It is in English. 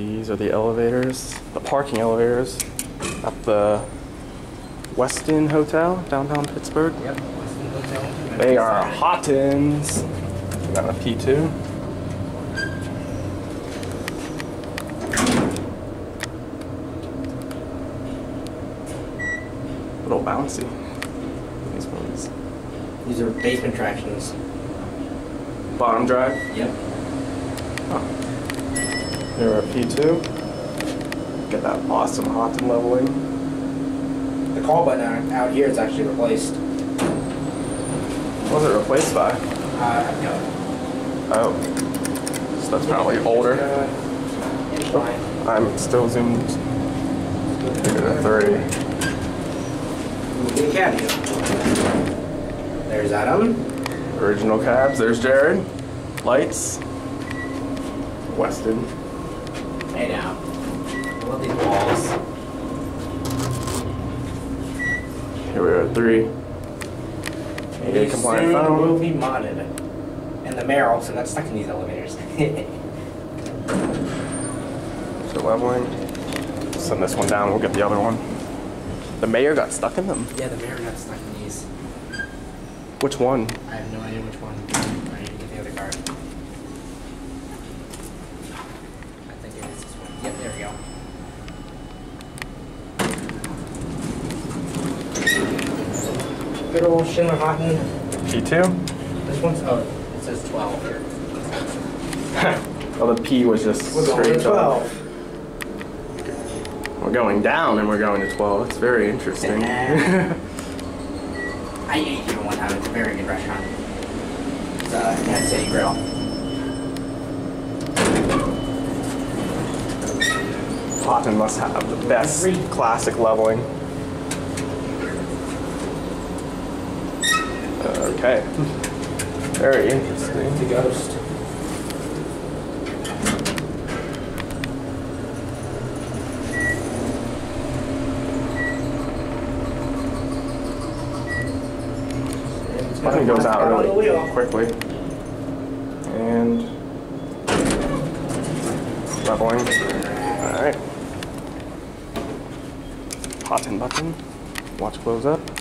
These are the elevators, the parking elevators at the Westin Hotel, downtown Pittsburgh. Yep, Westin Hotel. They are Haughtons. Got a P2. Little bouncy. These ones. These are basement attractions. Bottom drive? Yep. Oh. Here are P2. Get that awesome Haughton leveling. The call button out here is actually replaced. What was it replaced by? No. Oh. So that's probably older. Oh, I'm still zoomed. Figure to 30. The cab here. There's Adam. Original cabs. There's Jared. Lights. Westin. Hey now. I love these walls. Here we are at 3. ADA compliant phone. Will be modded. And the mayor also got stuck in these elevators. So leveling. Send this one down. We'll get the other one. The mayor got stuck in them? Yeah, the mayor got stuck in these. Which one? I have no idea which one. I need to get the other card. I think it is this one. Yep, there we go. Good old Schindler Haughton. P2? This one's, oh, it says 12 here. Well, the P was just we're straight going 12. We're going down and we're going to 12. It's very interesting. I ate here one time. It's a very good restaurant. It's Kansas City Grill. Haughton must have the best classic leveling. Okay. Very interesting. The ghost. Nothing goes out really quickly. And leveling. Alright. Haughton button. Watch close up.